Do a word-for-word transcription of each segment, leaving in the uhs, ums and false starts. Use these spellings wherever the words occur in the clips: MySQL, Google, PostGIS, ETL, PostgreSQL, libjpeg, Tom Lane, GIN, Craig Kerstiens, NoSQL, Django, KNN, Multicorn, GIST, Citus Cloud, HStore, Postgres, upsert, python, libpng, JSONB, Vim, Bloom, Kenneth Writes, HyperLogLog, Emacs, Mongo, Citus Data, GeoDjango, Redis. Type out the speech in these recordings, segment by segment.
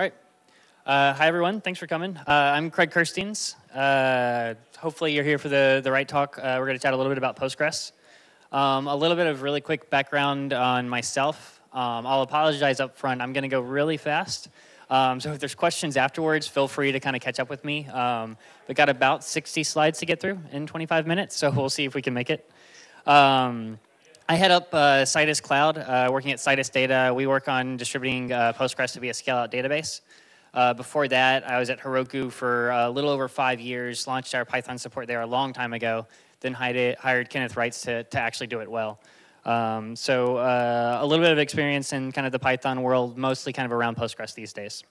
All right. Uh, hi, everyone. Thanks for coming. Uh, I'm Craig Kerstiens. Uh, hopefully, you're here for the, the right talk. Uh, we're going to chat a little bit about Postgres. Um, a little bit of really quick background on myself. Um, I'll apologize up front. I'm going to go really fast. Um, so if there's questions afterwards, feel free to kind of catch up with me. Um, we got about sixty slides to get through in twenty-five minutes, so we'll see if we can make it. Um, I head up uh, Citus Cloud, uh, working at Citus Data. We work on distributing uh, Postgres to be a scale-out database. Uh, before that, I was at Heroku for a little over five years, launched our Python support there a long time ago, then hired, hired Kenneth Writes to, to actually do it well. Um, so uh, a little bit of experience in kind of the Python world, mostly kind of around Postgres these days.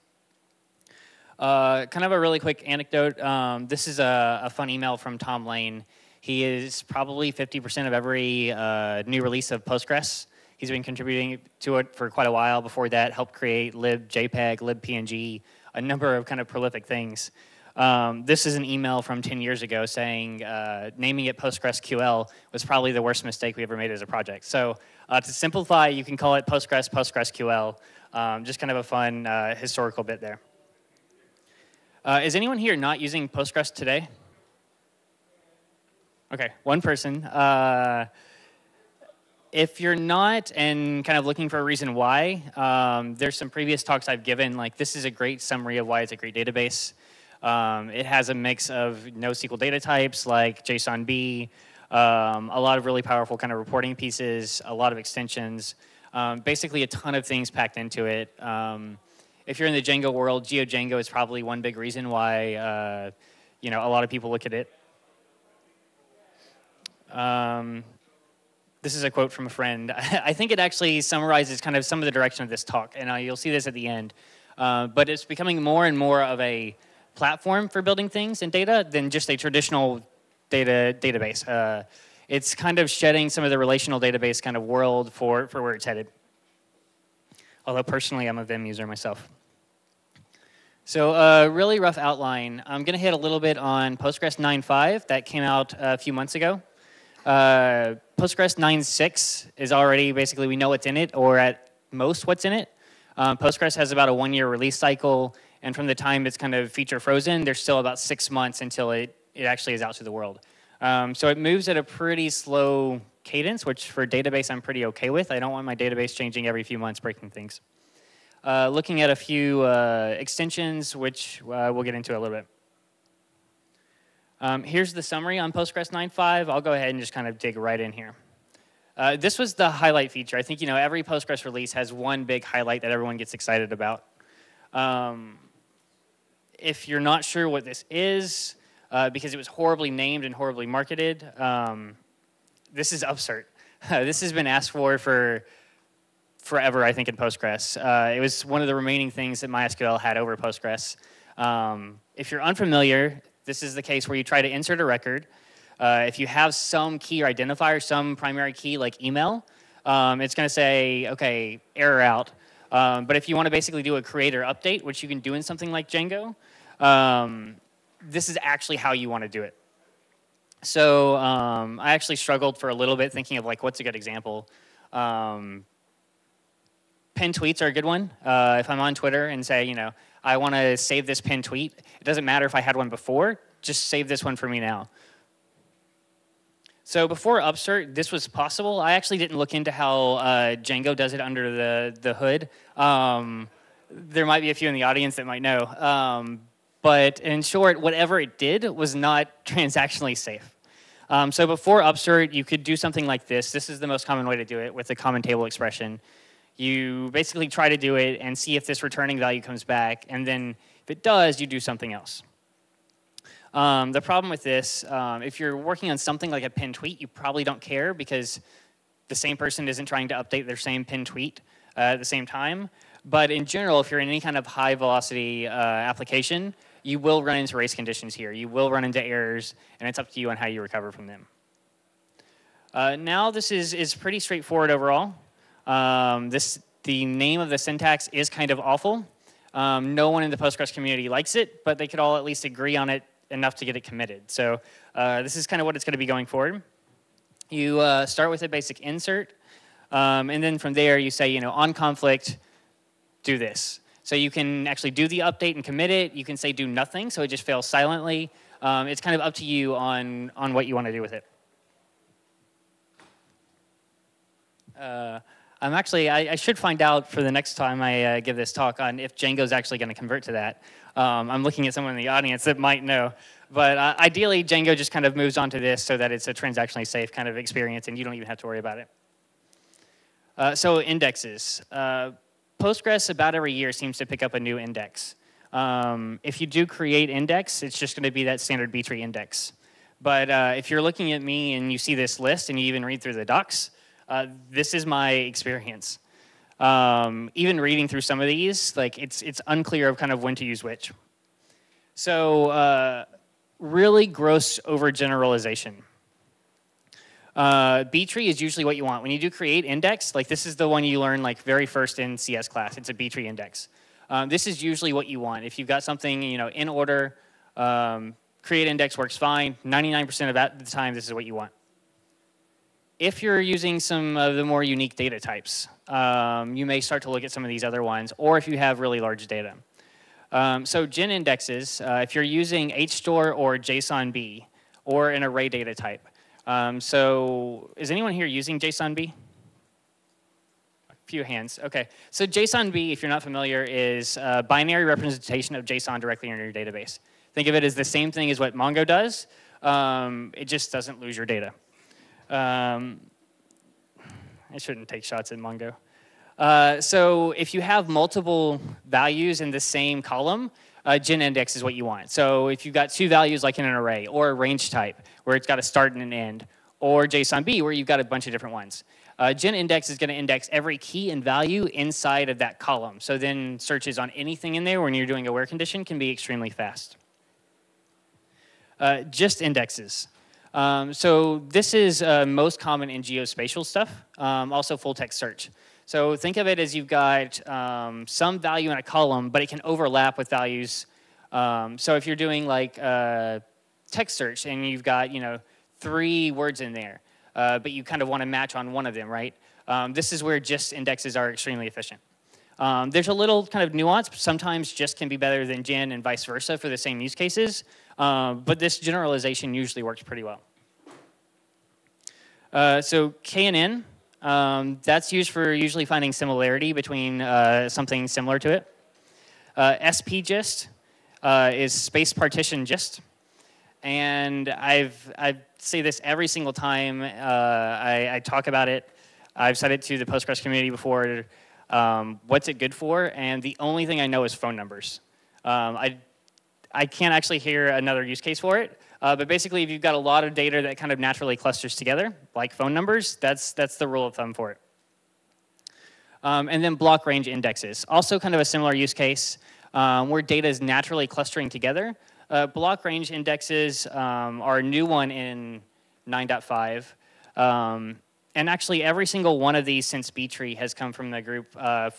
Uh, kind of a really quick anecdote. Um, this is a, a fun email from Tom Lane. He is probably fifty percent of every uh, new release of Postgres. He's been contributing to it for quite a while. Before that, helped create libjpeg, libpng, a number of kind of prolific things. Um, this is an email from ten years ago saying uh, naming it PostgreSQL was probably the worst mistake we ever made as a project. So uh, to simplify, you can call it Postgres, PostgreSQL. Um, just kind of a fun uh, historical bit there. Uh, is anyone here not using Postgres today? OK, one person. Uh, if you're not and kind of looking for a reason why, um, there's some previous talks I've given. Like, this is a great summary of why it's a great database. Um, it has a mix of NoSQL data types like JSONB, um, a lot of really powerful kind of reporting pieces, a lot of extensions, um, basically a ton of things packed into it. Um, if you're in the Django world, GeoDjango is probably one big reason why uh, you know, a lot of people look at it. Um, this is a quote from a friend. I think it actually summarizes kind of some of the direction of this talk, and uh, you'll see this at the end. Uh, but it's becoming more and more of a platform for building things and data than just a traditional data database. Uh, it's kind of shedding some of the relational database kind of world for, for where it's headed. Although personally, I'm a Vim user myself. So a uh, really rough outline. I'm going to hit a little bit on Postgres nine point five that came out a few months ago. Uh, Postgres nine point six is already basically we know what's in it, or at most what's in it. Um, Postgres has about a one-year release cycle. And from the time it's kind of feature frozen, there's still about six months until it, it actually is out to the world. Um, so it moves at a pretty slow cadence, which for database I'm pretty OK with. I don't want my database changing every few months, breaking things. Uh, looking at a few uh, extensions, which uh, we'll get into a little bit. Um, here's the summary on Postgres nine point five. I'll go ahead and just kind of dig right in here. Uh, this was the highlight feature. I think you know every Postgres release has one big highlight that everyone gets excited about. Um, If you're not sure what this is, uh, because it was horribly named and horribly marketed, um, this is Upsert. This has been asked for for forever, I think, in Postgres. Uh, it was one of the remaining things that MySQL had over Postgres. Um, if you're unfamiliar, this is the case where you try to insert a record. Uh, if you have some key or identifier, some primary key like email, um, it's going to say, OK, error out. Um, but if you want to basically do a create or update, which you can do in something like Django, um, this is actually how you want to do it. So um, I actually struggled for a little bit thinking of like what's a good example. Um, pinned tweets are a good one. Uh, if I'm on Twitter and say, you know, I want to save this pinned tweet, it doesn't matter if I had one before. Just save this one for me now. So before Upsert, this was possible. I actually didn't look into how uh, Django does it under the, the hood. Um, there might be a few in the audience that might know. Um, but in short, whatever it did was not transactionally safe. Um, so before Upsert, you could do something like this. This is the most common way to do it with a common table expression. You basically try to do it and see if this returning value comes back. And then if it does, you do something else. Um, the problem with this, um, if you're working on something like a pinned tweet, you probably don't care because the same person isn't trying to update their same pinned tweet uh, at the same time. But in general, if you're in any kind of high velocity uh, application, you will run into race conditions here. You will run into errors, and it's up to you on how you recover from them. Uh, now this is, is pretty straightforward overall. Um, this, the name of the syntax is kind of awful. Um, no one in the Postgres community likes it, but they could all at least agree on it enough to get it committed. So uh, this is kind of what it's going to be going forward. You uh, start with a basic insert, um, and then from there you say, you know, on conflict, do this. So you can actually do the update and commit it. You can say do nothing, so it just fails silently. Um, it's kind of up to you on, on what you want to do with it. Uh, I'm actually, I, I should find out for the next time I uh, give this talk on if Django's actually going to convert to that. Um, I'm looking at someone in the audience that might know. But uh, ideally, Django just kind of moves on to this so that it's a transactionally safe kind of experience and you don't even have to worry about it. Uh, so indexes. Uh, Postgres about every year seems to pick up a new index. Um, if you do create index, it's just going to be that standard B tree index. But uh, if you're looking at me and you see this list and you even read through the docs, Uh, this is my experience. Um, even reading through some of these, like it's it's unclear of kind of when to use which. So uh, really gross overgeneralization. Uh, B tree is usually what you want when you do create index. Like this is the one you learn like very first in C S class. It's a B tree index. Um, this is usually what you want. If you've got something you know in order, um, create index works fine. ninety-nine percent of the time, this is what you want. If you're using some of the more unique data types, um, you may start to look at some of these other ones, or if you have really large data. Um, so G I N indexes, uh, if you're using HStore or JSONB, or an array data type. Um, so is anyone here using JSONB? A few hands. OK. So JSONB, if you're not familiar, is a binary representation of JSON directly in your database. Think of it as the same thing as what Mongo does. Um, it just doesn't lose your data. Um, I shouldn't take shots at Mongo. Uh, so if you have multiple values in the same column, uh, G I N index is what you want. So if you've got two values like in an array, or a range type, where it's got a start and an end, or JSONB, where you've got a bunch of different ones. Uh, G I N index is going to index every key and value inside of that column. So then searches on anything in there when you're doing a where condition can be extremely fast. Uh, G I S T indexes. Um, so this is uh, most common in geospatial stuff, um, also full text search. So think of it as you've got um, some value in a column, but it can overlap with values. Um, so if you're doing like uh, text search and you've got you know three words in there, uh, but you kind of want to match on one of them, right? Um, this is where G I S T indexes are extremely efficient. Um, there's a little kind of nuance. Sometimes G I S T can be better than G I N and vice versa for the same use cases. Uh, but this generalization usually works pretty well. Uh, so K N N, um, that's used for usually finding similarity between uh, something similar to it. Uh, S P G I S T uh, is space partition G I S T. And I've, I say this every single time uh, I, I talk about it. I've said it to the Postgres community before. Um, what's it good for? And the only thing I know is phone numbers. Um, I, I can't actually hear another use case for it. Uh, but basically, if you've got a lot of data that kind of naturally clusters together, like phone numbers, that's, that's the rule of thumb for it. Um, and then block range indexes. Also kind of a similar use case um, where data is naturally clustering together. Uh, block range indexes um, are a new one in nine point five. Um, And actually, every single one of these since B tree has come from the group uh,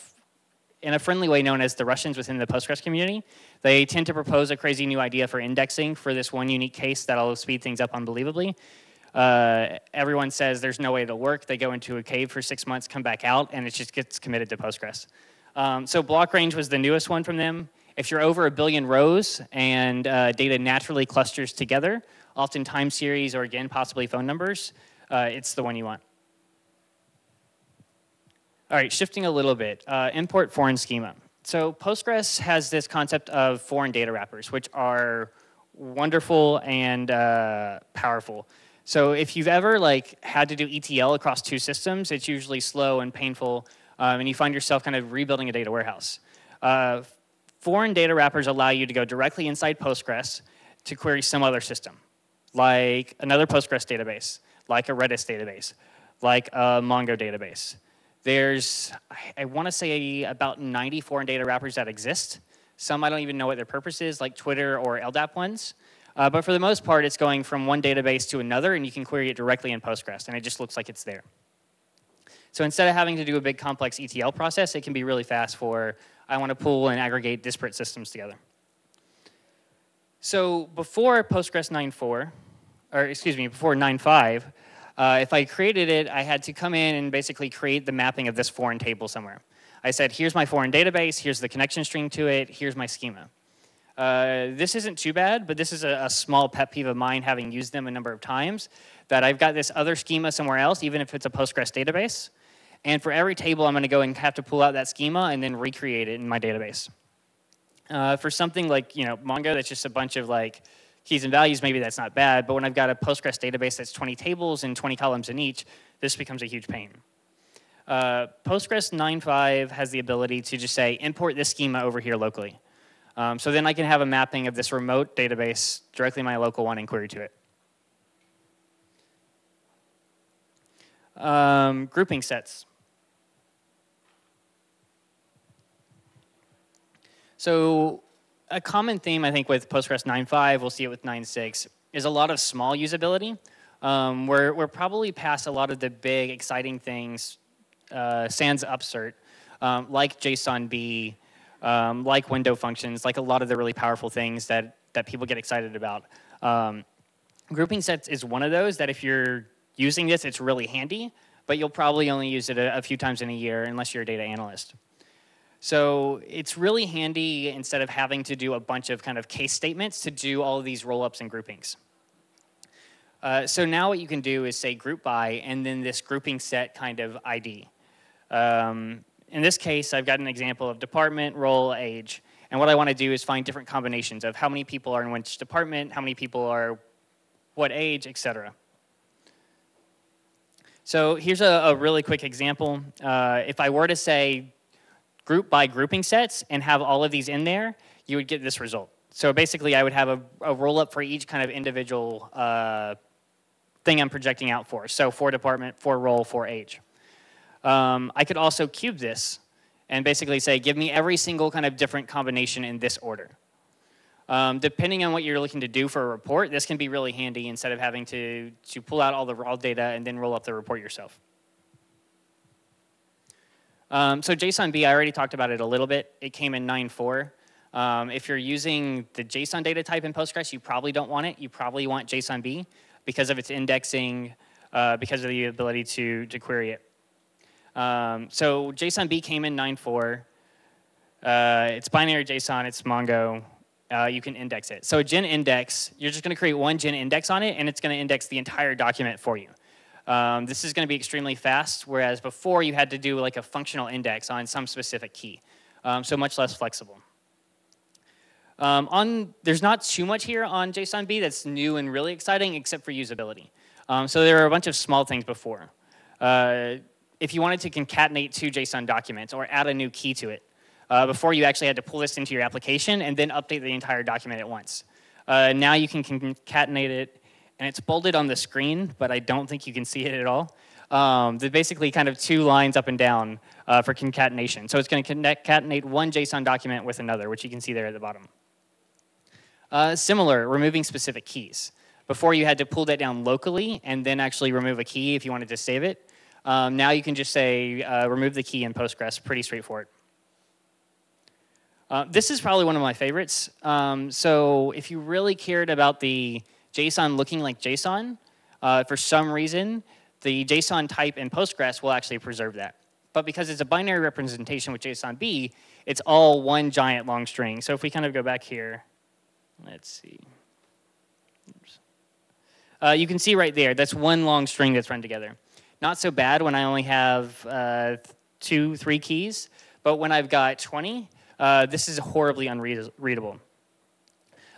in a friendly way known as the Russians within the Postgres community. They tend to propose a crazy new idea for indexing for this one unique case that'll speed things up unbelievably. Uh, everyone says there's no way it'll work. They go into a cave for six months, come back out, and it just gets committed to Postgres. Um, so block range was the newest one from them. If you're over a billion rows and uh, data naturally clusters together, often time series or, again, possibly phone numbers, uh, it's the one you want. All right, shifting a little bit, uh, import foreign schema. So Postgres has this concept of foreign data wrappers, which are wonderful and uh, powerful. So if you've ever like had to do E T L across two systems, it's usually slow and painful, um, and you find yourself kind of rebuilding a data warehouse. Uh, foreign data wrappers allow you to go directly inside Postgres to query some other system, like another Postgres database, like a Redis database, like a Mongo database. There's, I want to say, about ninety foreign data wrappers that exist. Some I don't even know what their purpose is, like Twitter or L D A P ones. Uh, but for the most part, it's going from one database to another, and you can query it directly in Postgres, and it just looks like it's there. So instead of having to do a big, complex E T L process, it can be really fast for, I want to pull and aggregate disparate systems together. So before Postgres nine point four, or excuse me, before nine point five, Uh, if I created it, I had to come in and basically create the mapping of this foreign table somewhere. I said, here's my foreign database, here's the connection string to it, here's my schema. Uh, this isn't too bad, but this is a, a small pet peeve of mine, having used them a number of times, that I've got this other schema somewhere else, even if it's a Postgres database. And for every table, I'm going to go and have to pull out that schema and then recreate it in my database. Uh, for something like, you know, Mongo, that's just a bunch of like keys and values, maybe that's not bad. But when I've got a Postgres database that's twenty tables and twenty columns in each, this becomes a huge pain. Uh, Postgres nine point five has the ability to just say, import this schema over here locally. Um, so then I can have a mapping of this remote database directly in my local one and query to it. Um, grouping sets. So a common theme, I think, with Postgres nine point five, we'll see it with nine point six, is a lot of small usability. Um, we're, we're probably past a lot of the big, exciting things, uh, sans upsert, um, like JSONB, um, like window functions, like a lot of the really powerful things that, that people get excited about. Um, grouping sets is one of those that if you're using this, it's really handy, but you'll probably only use it a, a few times in a year unless you're a data analyst. So it's really handy, instead of having to do a bunch of kind of case statements, to do all of these roll-ups and groupings. Uh, so now what you can do is say group by, and then this grouping set kind of I D. Um, in this case, I've got an example of department, role, age. And what I want to do is find different combinations of how many people are in which department, how many people are what age, et cetera. So here's a, a really quick example. Uh, if I were to say, group by grouping sets and have all of these in there, you would get this result. So basically, I would have a, a roll-up for each kind of individual uh, thing I'm projecting out for. So for department, for role, for age. Um, I could also cube this and basically say, give me every single kind of different combination in this order. Um, depending on what you're looking to do for a report, this can be really handy instead of having to, to pull out all the raw data and then roll up the report yourself. Um, so JSONB, I already talked about it a little bit. It came in nine point four. Um, if you're using the JSON data type in Postgres, you probably don't want it. You probably want JSONB because of its indexing, uh, because of the ability to, to query it. Um, so JSONB came in nine point four. Uh, it's binary JSON. It's Mongo. Uh, you can index it. So a G I N index, you're just going to create one G I N index on it, and it's going to index the entire document for you. Um, this is going to be extremely fast, whereas before you had to do like a functional index on some specific key, um, so much less flexible. Um, on, there's not too much here on JSONB that's new and really exciting, except for usability. Um, so there are a bunch of small things before. Uh, if you wanted to concatenate two JSON documents or add a new key to it, uh, before you actually had to pull this into your application and then update the entire document at once. Uh, now you can concatenate it. And it's bolded on the screen, but I don't think you can see it at all. Um, they're basically kind of two lines up and down uh, for concatenation. So it's going to concatenate one JSON document with another, which you can see there at the bottom. Uh, similar, removing specific keys. Before you had to pull that down locally and then actually remove a key if you wanted to save it. Um, now you can just say uh, remove the key in Postgres, pretty straightforward. Uh, this is probably one of my favorites. Um, so if you really cared about the JSON looking like JSON, uh, for some reason, the JSON type in Postgres will actually preserve that. But because it's a binary representation with JSONB, it's all one giant long string. So if we kind of go back here, let's see. Uh, you can see right there, that's one long string that's run together. Not so bad when I only have uh, two, three keys. But when I've got twenty, uh, this is horribly unreadable.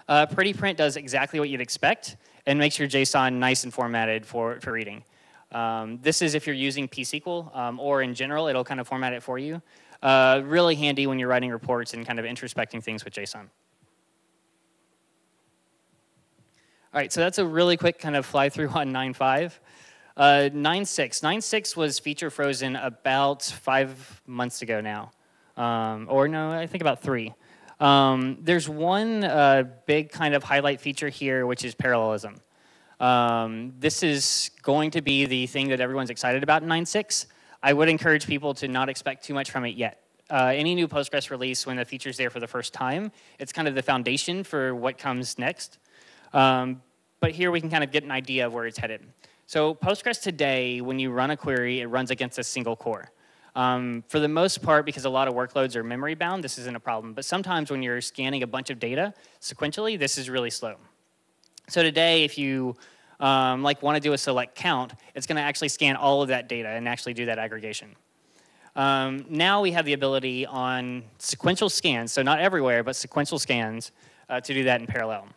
Uh, Pretty Print does exactly what you'd expect and makes your JSON nice and formatted for, for reading. Um, this is if you're using P S Q L, um, or in general, it'll kind of format it for you. Uh, really handy when you're writing reports and kind of introspecting things with JSON. All right, so that's a really quick kind of fly-through on nine point five. Uh, nine point six. nine point six was feature frozen about five months ago now. Um, or no, I think about three. Um, there's one uh, big kind of highlight feature here, which is parallelism. Um, this is going to be the thing that everyone's excited about in nine point six. I would encourage people to not expect too much from it yet. Uh, any new Postgres release, when the feature's there for the first time, it's kind of the foundation for what comes next. Um, but here we can kind of get an idea of where it's headed. So Postgres today, when you run a query, it runs against a single core. Um, for the most part, because a lot of workloads are memory bound, this isn't a problem. But sometimes when you're scanning a bunch of data sequentially, this is really slow. So today, if you um, like want to do a select count, it's going to actually scan all of that data and actually do that aggregation. Um, now we have the ability on sequential scans, so not everywhere, but sequential scans, uh, to do that in parallel.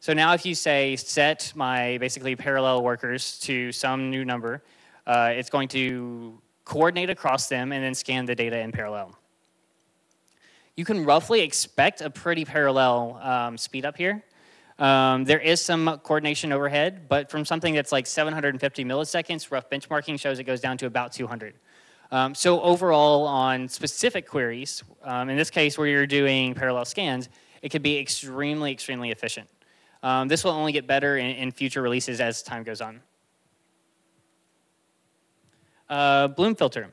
So now if you say set my basically parallel workers to some new number, uh, it's going to coordinate across them and then scan the data in parallel. You can roughly expect a pretty parallel um, speed up here. Um, there is some coordination overhead, but from something that's like seven hundred fifty milliseconds, rough benchmarking shows it goes down to about two hundred. Um, so overall, on specific queries, um, in this case where you're doing parallel scans, it could be extremely, extremely efficient. Um, this will only get better in, in future releases as time goes on. Uh, Bloom filter.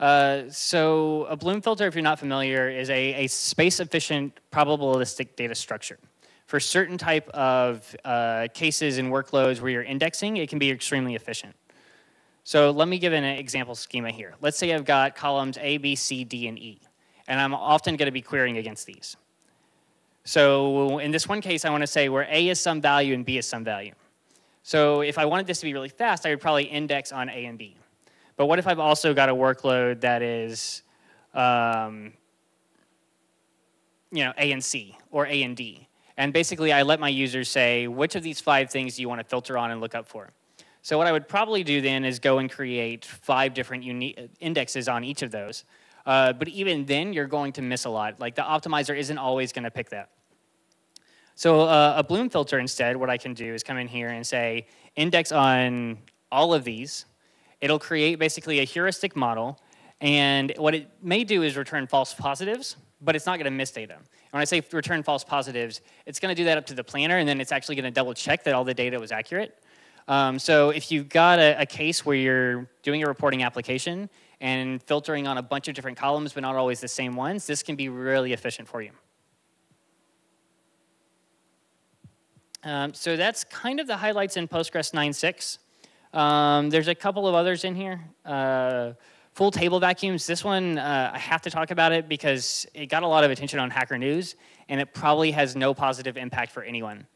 Uh, so a Bloom filter, if you're not familiar, is a, a space-efficient probabilistic data structure. For certain type of uh, cases and workloads where you're indexing, it can be extremely efficient. So let me give an example schema here. Let's say I've got columns A, B, C, D, and E, and I'm often going to be querying against these. So in this one case, I want to say where A is some value and B is some value. So if I wanted this to be really fast, I would probably index on A and B. But what if I've also got a workload that is um, you know, A and C or A and D? And basically, I let my users say, which of these five things do you want to filter on and look up for? So what I would probably do then is go and create five different unique indexes on each of those. Uh, but even then, you're going to miss a lot. Like the optimizer isn't always going to pick that. So uh, a Bloom filter instead, what I can do is come in here and say, index on all of these. It'll create basically a heuristic model. And what it may do is return false positives, but it's not going to miss data. And when I say return false positives, it's going to do that up to the planner, and then it's actually going to double check that all the data was accurate. Um, so if you've got a, a case where you're doing a reporting application and filtering on a bunch of different columns but not always the same ones, this can be really efficient for you. Um, so that's kind of the highlights in Postgres nine point six. Um, there's a couple of others in here. Uh, full table vacuums. This one, uh, I have to talk about it because it got a lot of attention on Hacker News, and it probably has no positive impact for anyone.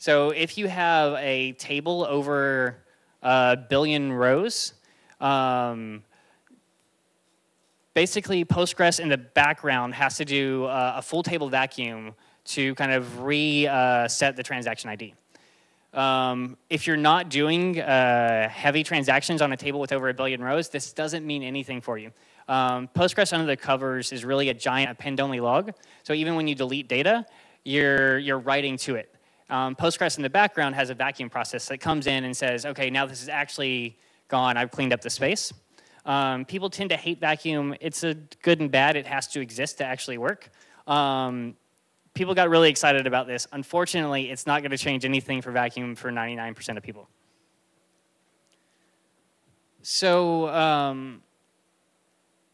So if you have a table over a billion rows, um, basically Postgres in the background has to do uh, a full table vacuum to kind of reset uh, the transaction I D. Um, if you're not doing uh, heavy transactions on a table with over a billion rows, this doesn't mean anything for you. Um, Postgres under the covers is really a giant append-only log. So even when you delete data, you're, you're writing to it. Um, Postgres in the background has a vacuum process that comes in and says, OK, now this is actually gone. I've cleaned up the space. Um, people tend to hate vacuum. It's a good and bad. It has to exist to actually work. Um, people got really excited about this. Unfortunately, it's not going to change anything for vacuum for ninety-nine percent of people. So um,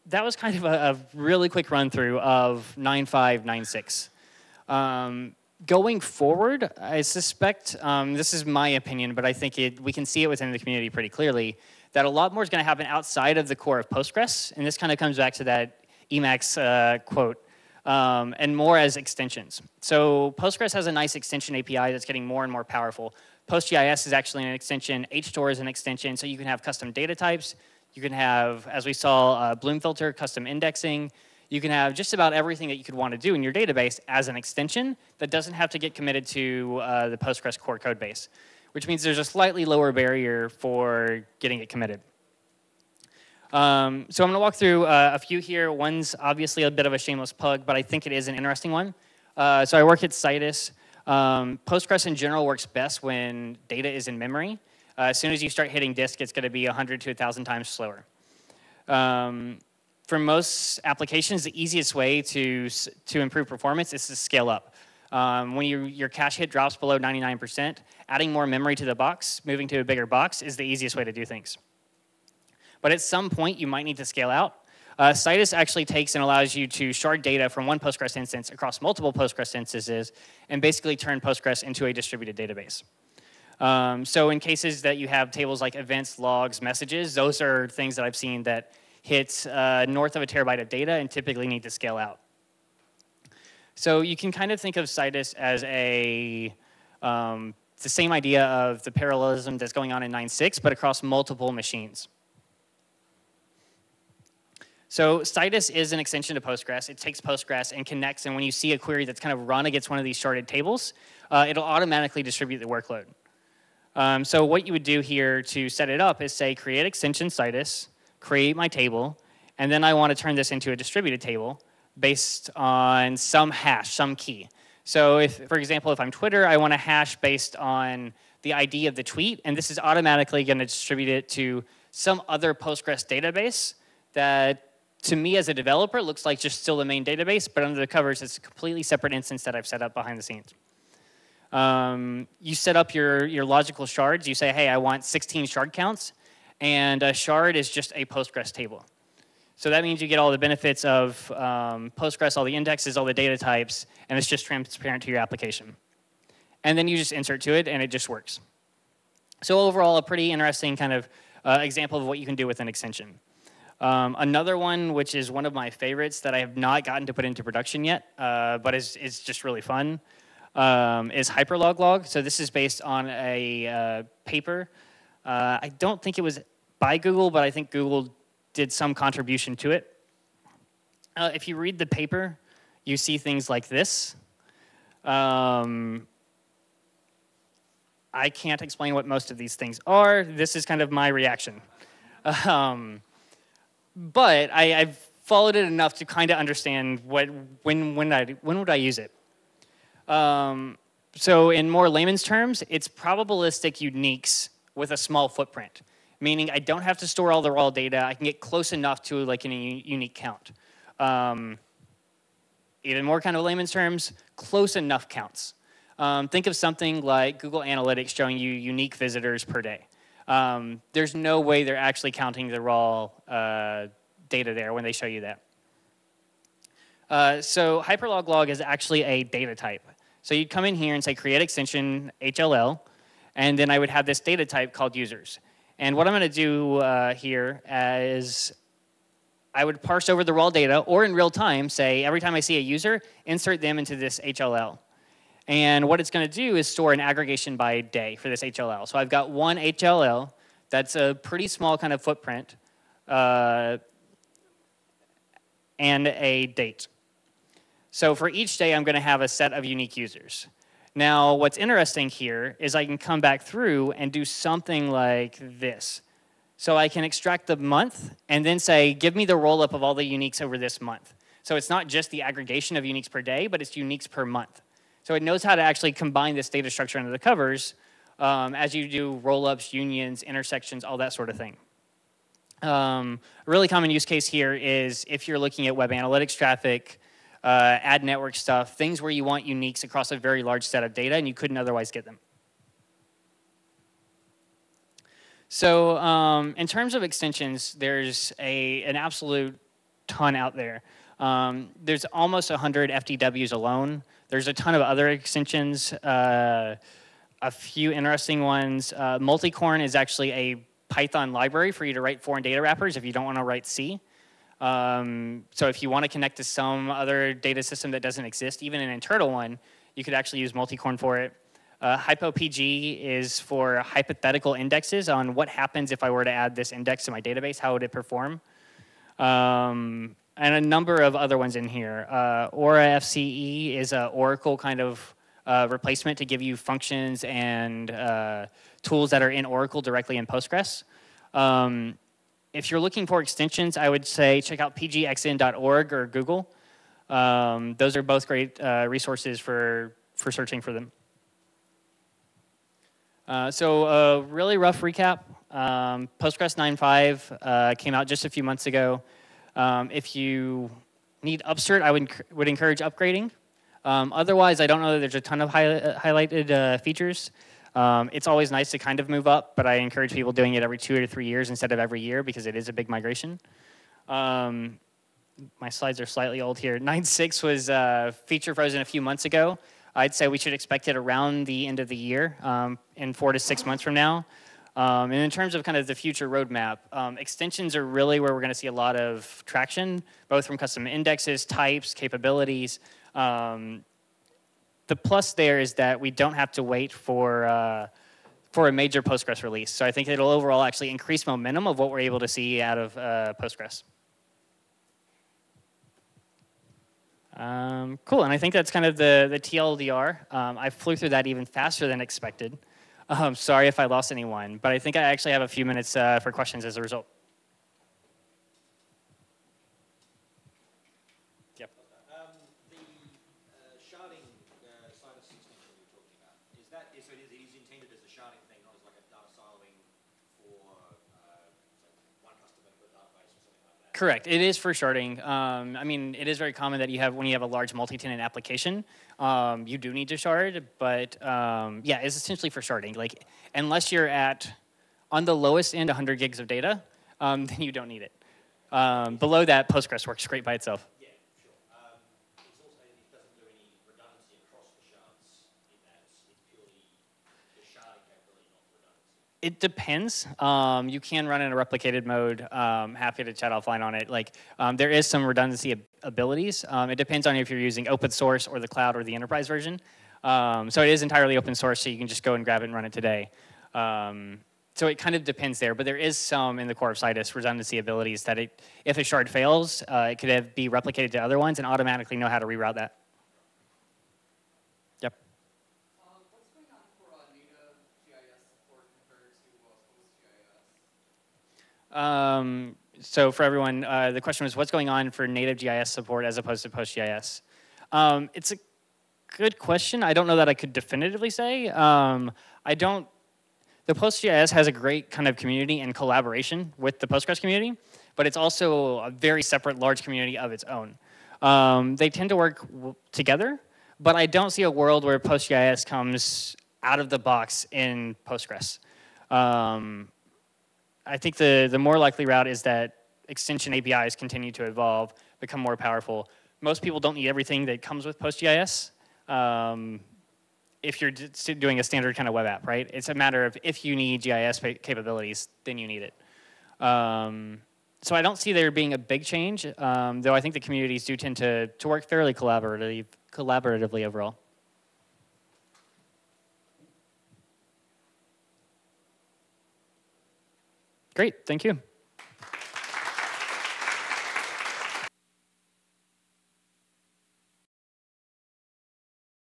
that was kind of a, a really quick run through of nine point five, nine point six. Um, Going forward, I suspect, um, this is my opinion, but I think it, we can see it within the community pretty clearly, that a lot more is going to happen outside of the core of Postgres. And this kind of comes back to that Emacs uh, quote, um, and more as extensions. So Postgres has a nice extension A P I that's getting more and more powerful. PostGIS is actually an extension. HStore is an extension. So you can have custom data types. You can have, as we saw, uh, Bloom filter, custom indexing. You can have just about everything that you could want to do in your database as an extension that doesn't have to get committed to uh, the Postgres core code base, which means there's a slightly lower barrier for getting it committed. Um, so I'm going to walk through uh, a few here. One's obviously a bit of a shameless plug, but I think it is an interesting one. Uh, so I work at Citus. Um, Postgres in general works best when data is in memory. Uh, as soon as you start hitting disk, it's going to be one hundred to one thousand times slower. Um, For most applications, the easiest way to, to improve performance is to scale up. Um, when you, your cache hit drops below ninety-nine percent, adding more memory to the box, moving to a bigger box, is the easiest way to do things. But at some point, you might need to scale out. Uh, Citus actually takes and allows you to shard data from one Postgres instance across multiple Postgres instances and basically turn Postgres into a distributed database. Um, so in cases that you have tables like events, logs, messages, those are things that I've seen that hits uh, north of a terabyte of data and typically need to scale out. So you can kind of think of Citus as a, um, it's the same idea of the parallelism that's going on in nine point six, but across multiple machines. So Citus is an extension to Postgres. It takes Postgres and connects, and when you see a query that's kind of run against one of these sharded tables, uh, it'll automatically distribute the workload. Um, so what you would do here to set it up is say, create extension Citus, create my table, and then I want to turn this into a distributed table based on some hash, some key. So if, for example, if I'm Twitter, I want a hash based on the I D of the tweet, and this is automatically going to distribute it to some other Postgres database that, to me as a developer, looks like just still the main database, but under the covers, it's a completely separate instance that I've set up behind the scenes. Um, you set up your, your logical shards. You say, hey, I want sixteen shard counts, and a shard is just a Postgres table. So that means you get all the benefits of um, Postgres, all the indexes, all the data types, and it's just transparent to your application. And then you just insert to it, and it just works. So overall, a pretty interesting kind of uh, example of what you can do with an extension. Um, another one, which is one of my favorites that I have not gotten to put into production yet, uh, but is, is just really fun, um, is HyperLogLog. So this is based on a uh, paper. Uh, I don't think it was by Google, but I think Google did some contribution to it. Uh, if you read the paper, you see things like this. Um, I can't explain what most of these things are. This is kind of my reaction. Um, but I, I've followed it enough to kind of understand what, when, when, I, when would I use it. Um, so in more layman's terms, it's probabilistic uniques with a small footprint. Meaning I don't have to store all the raw data. I can get close enough to like a unique count. Um, even more kind of layman's terms, close enough counts. Um, think of something like Google Analytics showing you unique visitors per day. Um, there's no way they're actually counting the raw uh, data there when they show you that. Uh, so HyperLogLog is actually a data type. So you'd come in here and say create extension H L L, and then I would have this data type called users. And what I'm going to do uh, here is I would parse over the raw data, or in real time, say, every time I see a user, insert them into this H L L. And what it's going to do is store an aggregation by day for this H L L. So I've got one H L L that's a pretty small kind of footprint uh, and a date. So for each day, I'm going to have a set of unique users. Now, what's interesting here is I can come back through and do something like this. So I can extract the month and then say, give me the roll-up of all the uniques over this month. So it's not just the aggregation of uniques per day, but it's uniques per month. So it knows how to actually combine this data structure under the covers um, as you do roll-ups, unions, intersections, all that sort of thing. Um, a really common use case here is if you're looking at web analytics traffic, Uh, ad network stuff, things where you want uniques across a very large set of data and you couldn't otherwise get them. So um, in terms of extensions, there's a, an absolute ton out there. Um, there's almost one hundred F T Ws alone. There's a ton of other extensions, uh, a few interesting ones. Uh, Multicorn is actually a Python library for you to write foreign data wrappers if you don't want to write C. Um, so if you want to connect to some other data system that doesn't exist, even an internal one, you could actually use Multicorn for it. Uh, HypoPG is for hypothetical indexes on what happens if I were to add this index to my database, how would it perform? Um, and a number of other ones in here. Uh, Aura F C E is an Oracle kind of uh, replacement to give you functions and uh, tools that are in Oracle directly in Postgres. Um, If you're looking for extensions, I would say check out p g x n dot org or Google. Um, those are both great uh, resources for, for searching for them. Uh, so a really rough recap. Um, Postgres nine point five uh, came out just a few months ago. Um, if you need upcert, I would, would encourage upgrading. Um, otherwise, I don't know that there's a ton of high, uh, highlighted uh, features. Um, it's always nice to kind of move up, but I encourage people doing it every two or three years instead of every year because it is a big migration. Um, my slides are slightly old here. nine point six was uh, feature frozen a few months ago. I'd say we should expect it around the end of the year, um, in four to six months from now. Um, and in terms of kind of the future roadmap, um, extensions are really where we're going to see a lot of traction, both from custom indexes, types, capabilities. Um, the plus there is that we don't have to wait for uh, for a major Postgres release. So I think it'll overall actually increase momentum of what we're able to see out of uh, Postgres. Um, cool, and I think that's kind of the, the T L D R. Um, I flew through that even faster than expected. Um, sorry if I lost anyone, but I think I actually have a few minutes uh, for questions as a result. Yep. Um, the uh, sharding uh, Citus extension you were talking about, is that, so it is intended as a sharding thing, not as like a data siloing for uh, one customer to a database or something like that? Correct. It is for sharding. Um, I mean, it is very common that you have, when you have a large multi-tenant application, Um, you do need to shard, but um, yeah, it's essentially for sharding. Like, unless you're at, on the lowest end, one hundred gigs of data, um, then you don't need it. Um, below that, Postgres works great by itself. Yeah, sure. Um, it's also, it doesn't do any redundancy across the shards in that. It's purely the sharding capability, not the redundancy. It depends. Um, you can run in a replicated mode. Um, happy to chat offline on it. Like, um, there is some redundancy ab abilities. Um, it depends on if you're using open source or the cloud or the enterprise version. Um, so it is entirely open source, so you can just go and grab it and run it today. Um, so it kind of depends there, but there is some in the core of Citus redundancy abilities that it, if a shard fails, uh, it could have, be replicated to other ones and automatically know how to reroute that. Yep. Uh, what's going on for uh, native G I S support compared to uh, PostGIS? Um, So for everyone, uh, the question was, what's going on for native G I S support as opposed to PostGIS? Um, it's a good question. I don't know that I could definitively say. Um, I don't. The PostGIS has a great kind of community and collaboration with the Postgres community, but it's also a very separate, large community of its own. Um, they tend to work w together, but I don't see a world where PostGIS comes out of the box in Postgres. Um, I think the, the more likely route is that extension A P Is continue to evolve, become more powerful. Most people don't need everything that comes with PostGIS um, if you're doing a standard kind of web app, right? It's a matter of if you need G I S capabilities, then you need it. Um, so I don't see there being a big change, um, though I think the communities do tend to, to work fairly collaborative, collaboratively overall. Great, thank you.